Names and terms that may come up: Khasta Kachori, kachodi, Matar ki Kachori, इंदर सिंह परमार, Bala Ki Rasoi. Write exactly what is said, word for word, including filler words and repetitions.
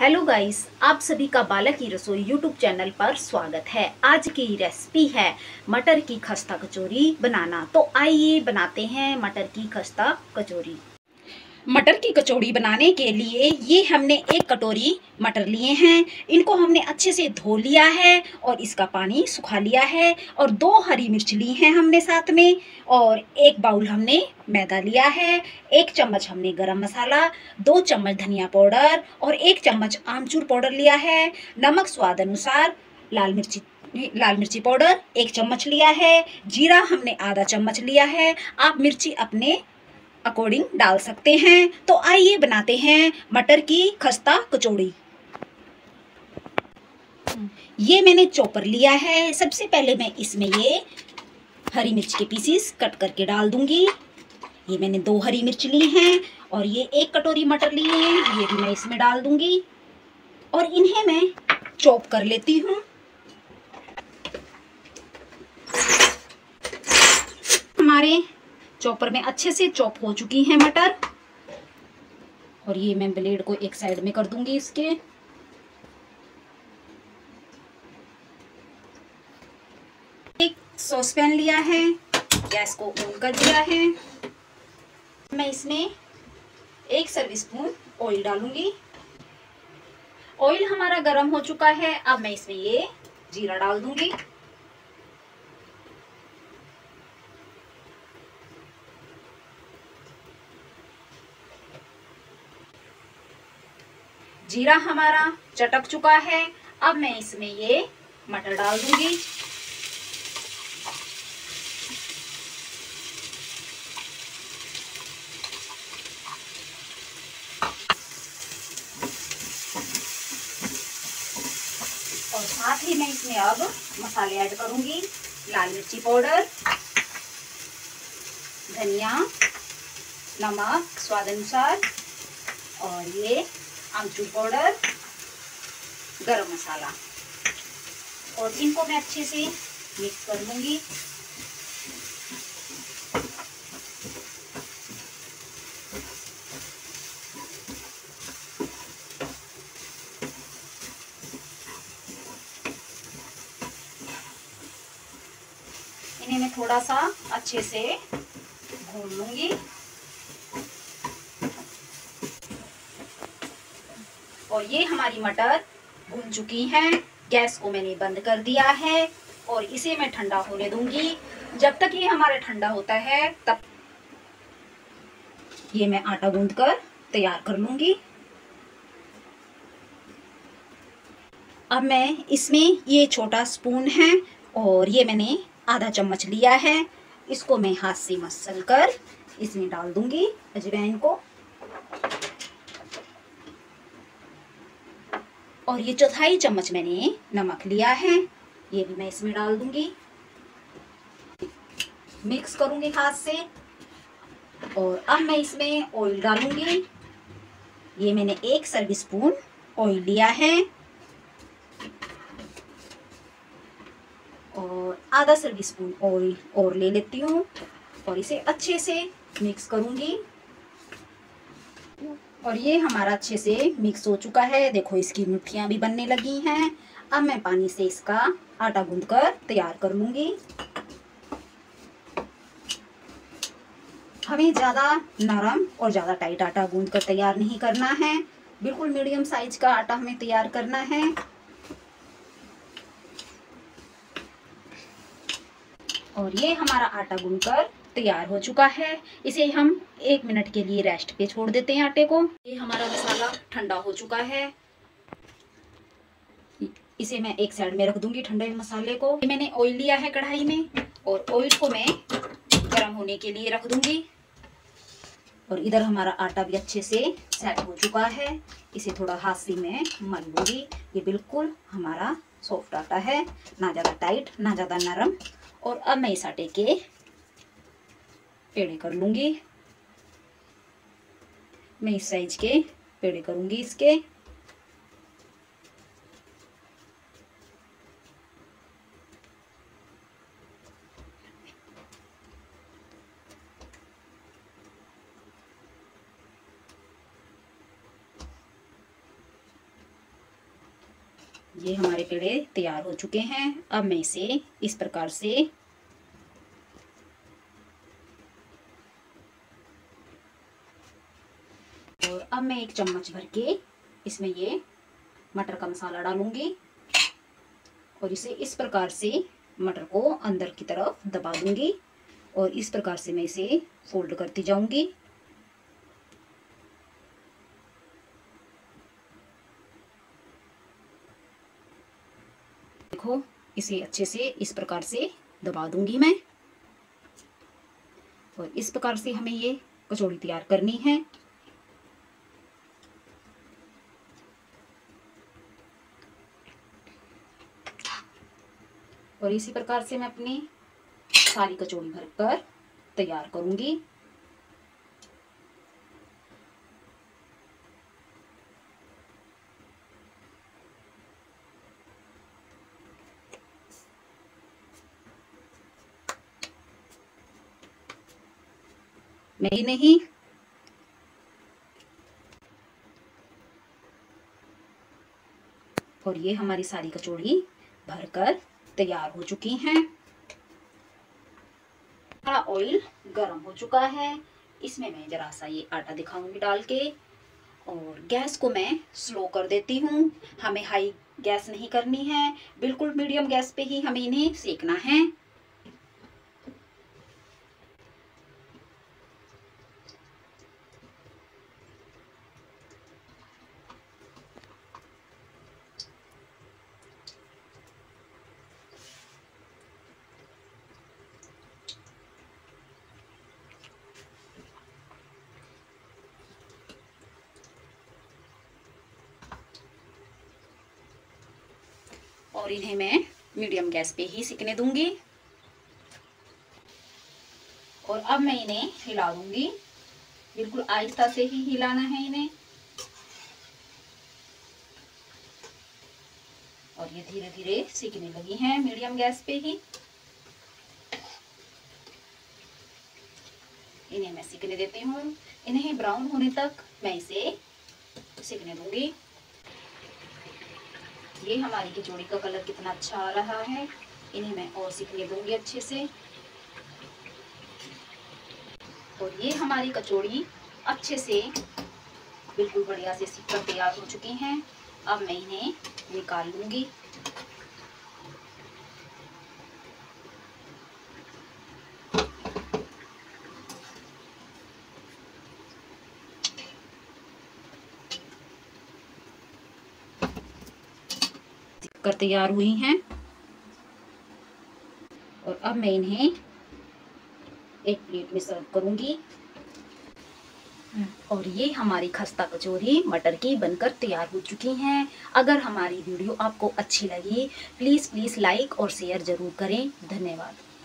Hello guys, आप सभी का बाला की रसोई यूट्यूब चैनल पर स्वागत है। आज की रेसिपी है मटर की खस्ता कचौरी बनाना। तो आइए बनाते हैं मटर की खस्ता कचौरी। मटर की कचौड़ी बनाने के लिए ये हमने एक कटोरी मटर लिए हैं। इनको हमने अच्छे से धो लिया है और इसका पानी सुखा लिया है। और दो हरी मिर्च ली हैं हमने साथ में, और एक बाउल हमने मैदा लिया है, एक चम्मच हमने गरम मसाला, दो चम्मच धनिया पाउडर और एक चम्मच आमचूर पाउडर लिया है, नमक स्वाद अनुसार, लाल मिर्ची लाल मिर्ची पाउडर एक चम्मच लिया है, जीरा हमने आधा चम्मच लिया है। आप मिर्ची अपने अकॉर्डिंग डाल सकते हैं। तो आइए बनाते हैं मटर की खस्ता कचौड़ी। ये मैंने चॉपर लिया है। सबसे पहले मैं इसमें ये हरी मिर्च के पीसेस कट करके डाल दूंगी। ये मैंने दो हरी मिर्च ली हैं और ये एक कटोरी मटर लिए हैं, ये भी मैं इसमें डाल दूंगी और इन्हें मैं चॉप कर लेती हूँ। हमारे चॉपर में अच्छे से चॉप हो चुकी हैं मटर, और ये मैं ब्लेड को एक साइड में कर दूंगी इसके। एक सॉस पैन लिया है, गैस को ऑन कर दिया है। मैं इसमें एक सर्विस स्पून ऑयल डालूंगी। ऑयल हमारा गर्म हो चुका है। अब मैं इसमें ये जीरा डाल दूंगी। जीरा हमारा चटक चुका है। अब मैं इसमें ये मटर डाल दूंगी। और साथ ही मैं इसमें अब मसाले ऐड करूंगी। लाल मिर्ची पाउडर, धनिया, नमक स्वाद अनुसार और ये आमचूर पाउडर, गरम मसाला, और इनको मैं अच्छे से मिक्स कर लूंगी। इन्हें मैं थोड़ा सा अच्छे से भून लूंगी। और ये हमारी मटर भून चुकी हैं। गैस को मैंने बंद कर दिया है और इसे मैं ठंडा होने दूंगी। जब तक ये हमारा ठंडा होता है तब ये मैं आटा गूंद कर तैयार कर लूंगी। अब मैं इसमें ये छोटा स्पून है और ये मैंने आधा चम्मच लिया है, इसको मैं हाथ से मसल कर इसमें डाल दूंगी अजवाइन को। और ये चौथाई चम्मच मैंने नमक लिया है, ये भी मैं इसमें डाल दूंगी। मिक्स करूंगी हाथ से। और अब मैं इसमें ऑयल डालूंगी। ये मैंने एक सर्विस स्पून ऑयल लिया है और आधा सर्विस स्पून ऑयल और ले लेती हूँ और इसे अच्छे से मिक्स करूंगी। और ये हमारा अच्छे से मिक्स हो चुका है। देखो, इसकी मुट्ठियाँ भी बनने लगी हैं। अब मैं पानी से इसका आटा गूंद कर तैयार कर लूँगी। हमें ज़्यादा नरम और ज़्यादा टाइट आटा गूंद कर तैयार नहीं करना है, बिल्कुल मीडियम साइज का आटा हमें तैयार करना है। और ये हमारा आटा गूंद कर तैयार हो चुका है। इसे हम एक मिनट के लिए रेस्ट पे छोड़ देते हैं आटे को। ये हमारा मसाला ठंडा हो चुका है, इसे मैं एक साइड में रख दूंगी ठंडे मसाले को। मैंने ऑयल लिया है कढ़ाई में और ऑयल को मैं गर्म होने के लिए रख दूंगी। और इधर हमारा आटा भी अच्छे से सेट हो चुका है, इसे थोड़ा हाथ से मैं मल लूंगी। ये बिल्कुल हमारा सॉफ्ट आटा है, ना ज़्यादा टाइट ना ज़्यादा नरम। और अब मैं इस आटे के पेड़े कर लूंगी। मैं इस साइज के पेड़े करूंगी इसके। ये हमारे पेड़े तैयार हो चुके हैं। अब मैं इसे इस प्रकार से और अब मैं एक चम्मच भर के इसमें ये मटर का मसाला डालूंगी और इसे इस प्रकार से मटर को अंदर की तरफ दबा दूंगी और इस प्रकार से मैं इसे फोल्ड करती जाऊंगी। देखो इसे अच्छे से इस प्रकार से दबा दूंगी मैं और इस प्रकार से हमें ये कचौड़ी तैयार करनी है। और इसी प्रकार से मैं अपनी सारी कचौड़ी भरकर तैयार करूंगी। नहीं नहीं और ये हमारी सारी कचौड़ी भरकर तैयार हो चुकी हैं। हमारा ऑयल गर्म हो चुका है, इसमें मैं जरा सा ये आटा दिखाऊंगी डाल के और गैस को मैं स्लो कर देती हूँ। हमें हाई गैस नहीं करनी है, बिल्कुल मीडियम गैस पे ही हमें इन्हें सेकना है। और इन्हें मैं मीडियम गैस पे ही सिकने दूंगी और अब मैं इन्हें हिला दूंगी। बिल्कुल आहिस्ता से ही हिलाना है इन्हें और ये धीरे धीरे सिकने लगी हैं मीडियम गैस पे ही। इन्हें मैं सिकने देती हूँ। इन्हें ब्राउन होने तक मैं इसे सिकने दूंगी। ये हमारी कचौड़ी का कलर कितना अच्छा आ रहा है। इन्हें मैं और सिकने दूंगी अच्छे से और ये हमारी कचौड़ी अच्छे से बिल्कुल बढ़िया से सिककर तैयार हो चुकी हैं। अब मैं इन्हें निकाल लूंगी। तैयार हुई हैं और अब मैं इन्हें एक प्लेट में सर्व करूंगी और ये हमारी खस्ता कचौरी मटर की बनकर तैयार हो चुकी हैं। अगर हमारी वीडियो आपको अच्छी लगी प्लीज प्लीज लाइक और शेयर जरूर करें। धन्यवाद।